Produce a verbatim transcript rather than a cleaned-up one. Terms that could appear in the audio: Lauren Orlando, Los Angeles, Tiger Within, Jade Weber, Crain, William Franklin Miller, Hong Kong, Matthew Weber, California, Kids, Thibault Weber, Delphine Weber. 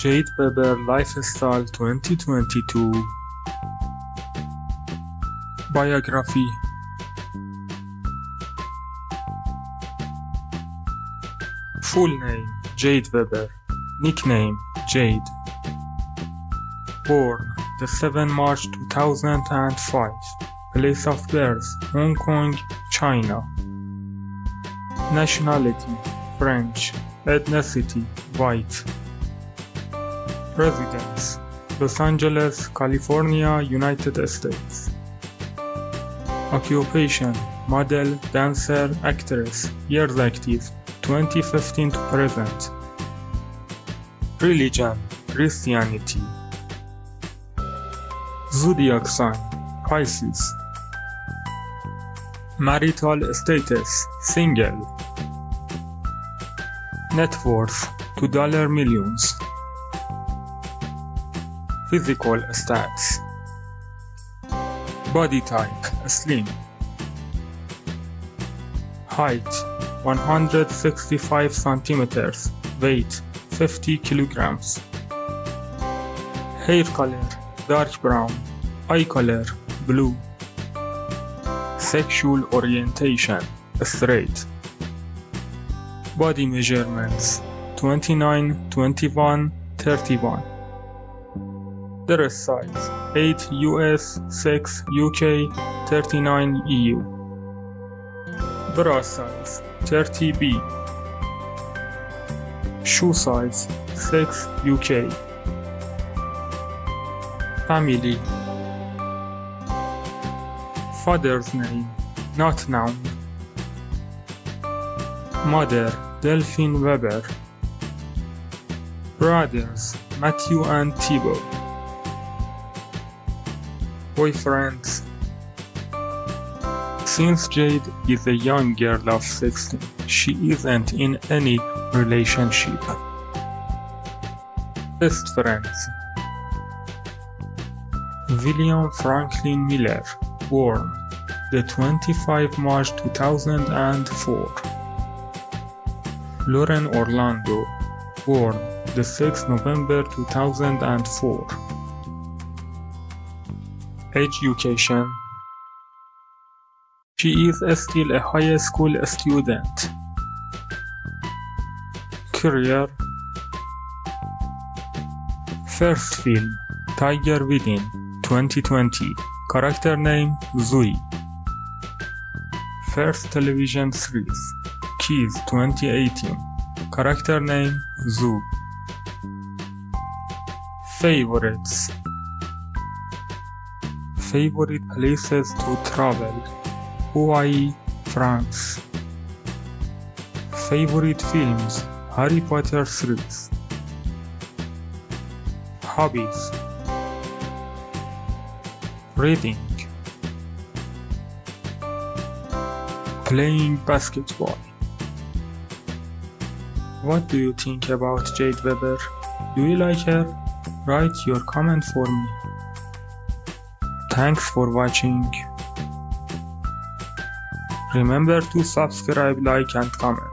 Jade Weber Lifestyle twenty twenty-two Biography. Full name Jade Weber. Nickname Jade. Born the seventh of March two thousand five. Place of birth Hong Kong, China. Nationality French. Ethnicity White. Residence Los Angeles, California, United States. Occupation model, dancer, actress. Years active twenty fifteen to present. Religion Christianity. Zodiac sign Pisces. Marital status single. Net worth two million dollars. Physical stats. Body type slim. Height one hundred sixty-five centimeters. Weight fifty kilograms. Hair color dark brown. Eye color blue. Sexual orientation straight. Body measurements twenty-nine, twenty-one, thirty-one. Dress size eight U S, six U K, thirty-nine E U. Bra size thirty B. Shoe size six U K. Family. Father's name not known. Mother Delphine Weber. Brothers Matthew and Thibault. Boyfriends. Since Jade is a young girl of sixteen, she isn't in any relationship. Best friends. William Franklin Miller. Born the twenty-fifth of March two thousand four. Lauren Orlando. Born the sixth of November two thousand four. Education. She is still a high school student. Career. First film Tiger Within twenty twenty. Character name Zoe. First television series Kids twenty eighteen. Character name Zoo. Favorites. Favorite places to travel Hawaii, France. Favorite films Harry Potter series. Hobbies. Reading. Playing basketball. What do you think about Jade Weber? Do you like her? Write your comment for me. Thanks for watching. Remember to subscribe, like and comment.